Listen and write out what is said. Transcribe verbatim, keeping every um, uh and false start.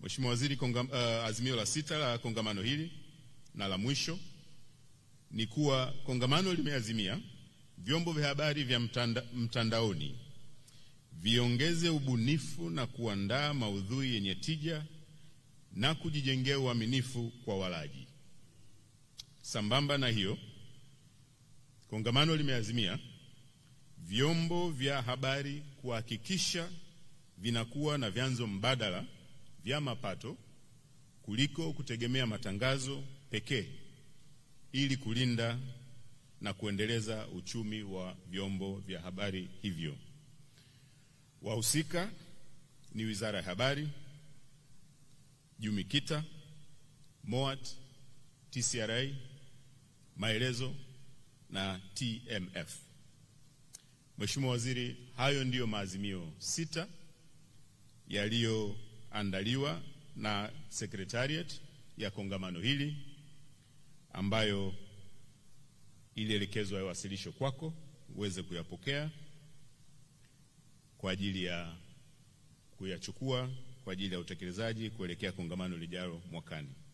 Mheshimiwa Waziri, konga, uh, azimio la sita la kongamano hili na la mwisho ni kuwa kongamano limeazimia vyombo vya habari vya mtanda, mtandaoni viongeze ubunifu na kuandaa maudhui yenye tija na kujijengea uaminifu kwa walaji. Sambamba na hiyo, kongamano limeazimia vyombo vya habari kuhakikisha vinakuwa na vyanzo mbadala vya mapato kuliko kutegemea matangazo pekee ili kulinda na kuendeleza uchumi wa vyombo vya habari hivyo. Wahusika ni Wizara ya Habari, JUMIKITA, MOAT, T C R A, Maelezo na T M F. Mheshimiwa Waziri, hayo ndiyo maazimio sita yaliyoandaliwa na Secretariat ya kongamano hili, ambayo ilielekezwa yawasilisho kwako uweze kuyapokea kwa ajili ya kuyachukua kwa ajili ya utekelezaji kuelekea kongamano lijalo mwakani.